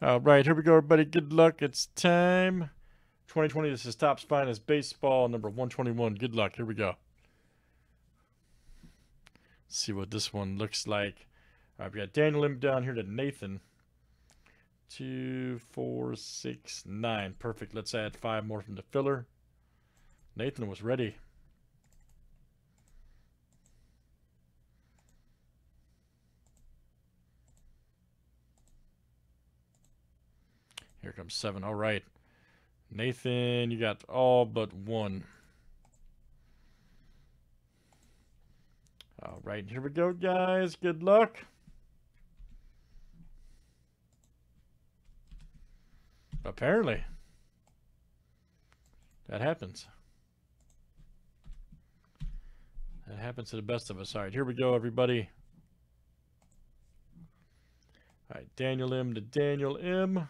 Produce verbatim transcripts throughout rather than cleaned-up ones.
All right, here we go, everybody. Good luck. It's time. twenty twenty, this is Topps Finest Baseball, number one twenty-one. Good luck. Here we go. Let's see what this one looks like. All right, we got Daniel Lim down here to Nathan. Two, four, six, nine. Perfect. Let's add five more from the filler. Nathan was ready. Here comes seven. All right. Nathan, you got all but one. All right. Here we go, guys. Good luck. Apparently. That happens. That happens to the best of us. All right. Here we go, everybody. All right. Daniel M to Daniel M.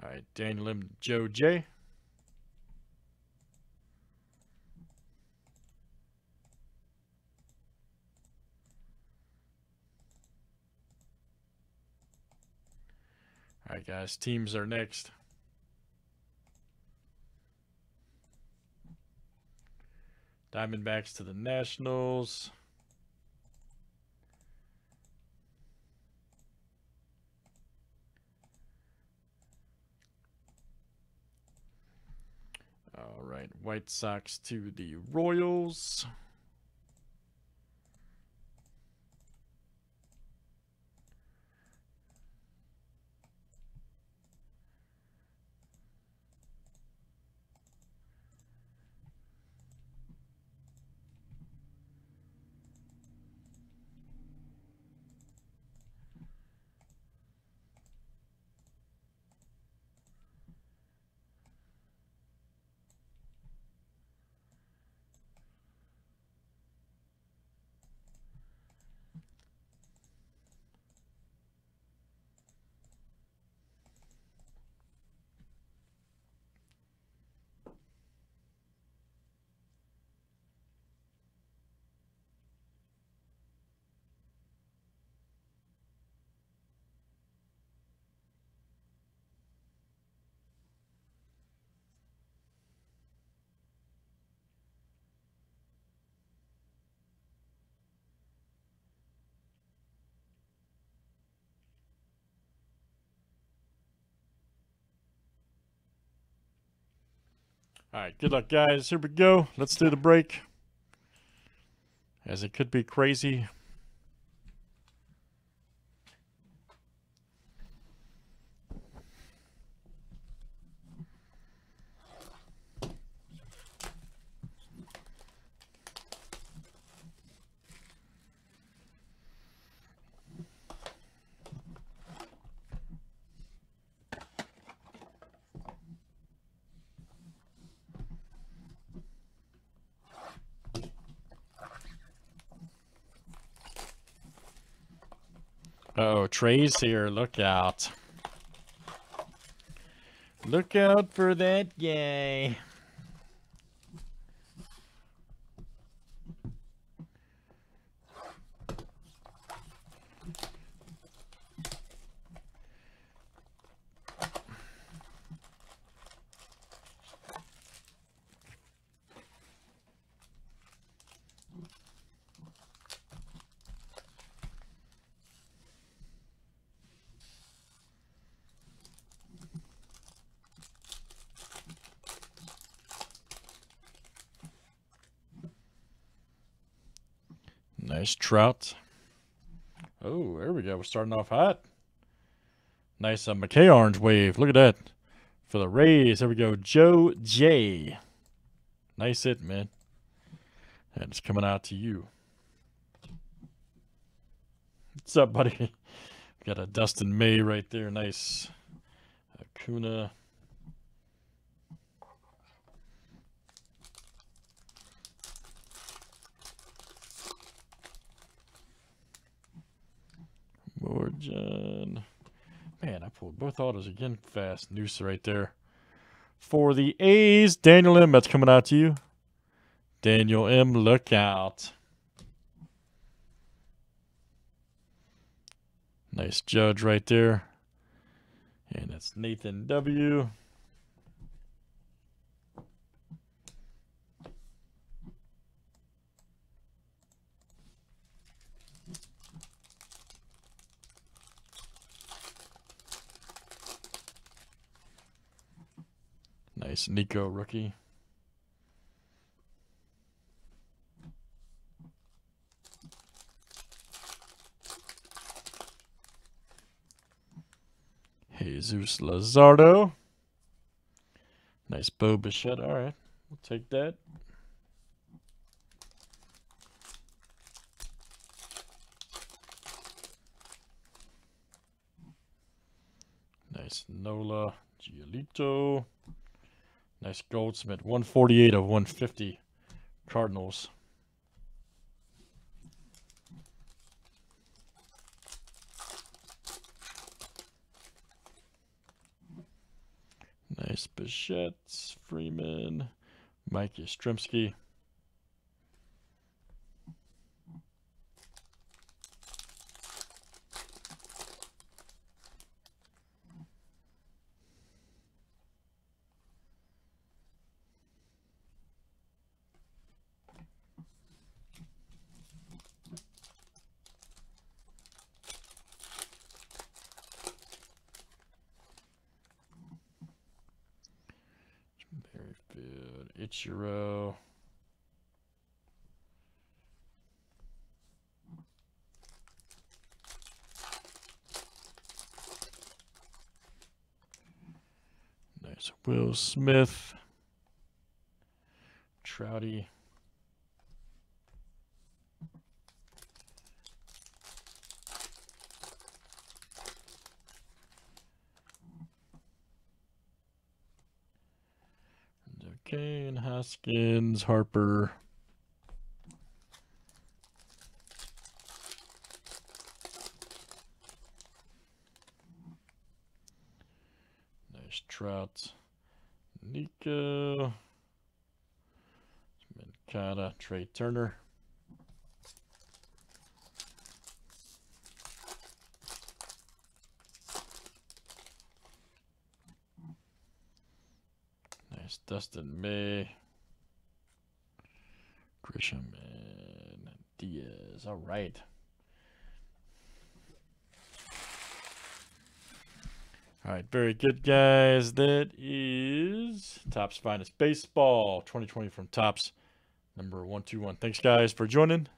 All right, Daniel M. Joe J. All right, guys, teams are next. Diamondbacks to the Nationals. All right, White Sox to the Royals. All right, good luck, guys. Here we go. Let's do the break, as it could be crazy. Uh-oh, Trey's here. Look out. Look out for that guy. Nice Trout. Oh, there we go. We're starting off hot. Nice uh, McKay orange wave. Look at that. For the Rays. There we go. Joe J. Nice hit, man. And it's coming out to you. What's up, buddy? We got a Dustin May right there. Nice. Acuna. Lord John. Man, I pulled both autos again fast. Noose right there. For the A's, Daniel M. That's coming out to you. Daniel M. Look out. Nice Judge right there. And that's Nathan W. Nice Nico rookie. Jesus Lazardo. Nice Bo Bichette. All right, we'll take that. Nice Nola Giolito. Nice Goldsmith. one forty-eight of one fifty. Cardinals. Nice Bichette, Freeman, Mike Yastrzemski. Giroux. Nice Will Smith. Trouty. McKay and Haskins, Harper. Nice Trout, Nico, Mancada, Trey Turner. Dustin May, Grisham, and Diaz. All right. All right. Very good, guys. That is Topps Finest Baseball twenty twenty from Topps, number one two one. Thanks, guys, for joining.